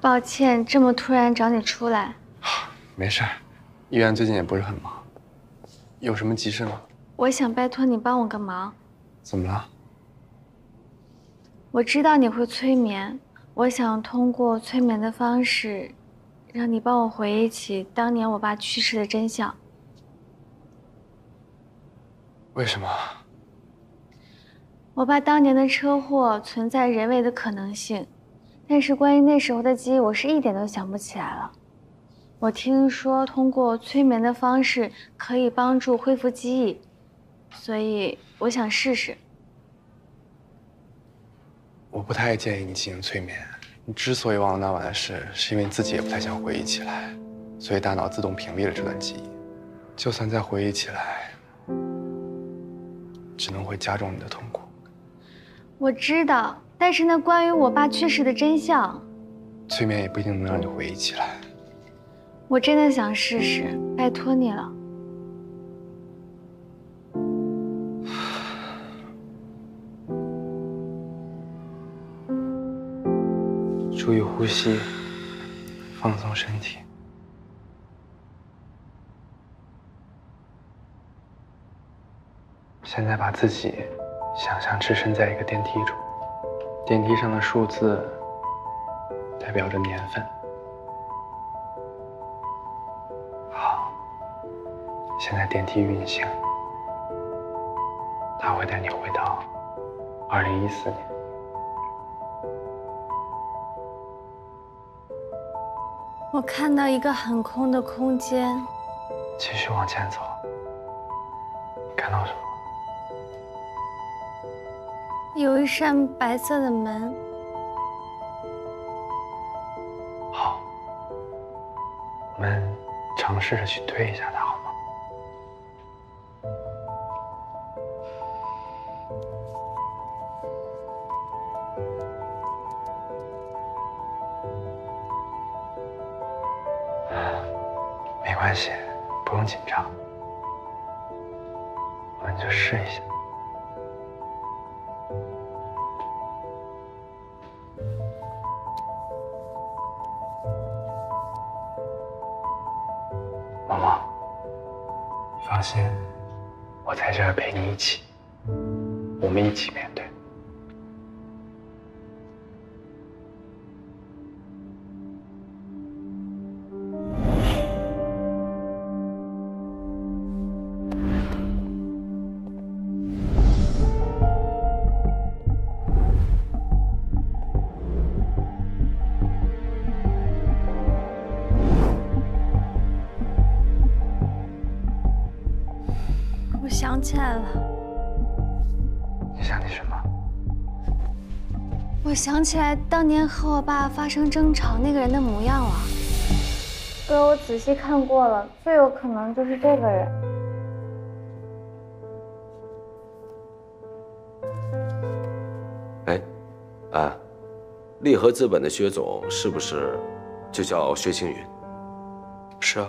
抱歉，这么突然找你出来。没事儿，医院最近也不是很忙。有什么急事吗？我想拜托你帮我个忙。怎么了？我知道你会催眠，我想通过催眠的方式，让你帮我回忆起当年我爸去世的真相。为什么？ 我爸当年的车祸存在人为的可能性，但是关于那时候的记忆，我是一点都想不起来了。我听说通过催眠的方式可以帮助恢复记忆，所以我想试试。我不太建议你进行催眠。你之所以忘了那晚的事，是因为你自己也不太想回忆起来，所以大脑自动屏蔽了这段记忆。就算再回忆起来，只能会加重你的痛苦。 我知道，但是那关于我爸去世的真相，催眠也不一定能让你回忆起来。我真的想试试，拜托你了。注意呼吸，放松身体。 现在把自己想象置身在一个电梯中，电梯上的数字代表着年份。好，现在电梯运行，它会带你回到2014年。我看到一个很空的空间。继续往前走，你看到什么？ 有一扇白色的门。好，我们尝试着去推一下它，好吗？没关系，不用紧张，我们就试一下。 放心，我在这儿陪你一起，我们一起面对。想起来了，你想起什么？我想起来当年和我爸发生争吵那个人的模样了。哥，我仔细看过了，最有可能就是这个人。哎，啊，利和资本的薛总是不是就叫薛青云？是啊。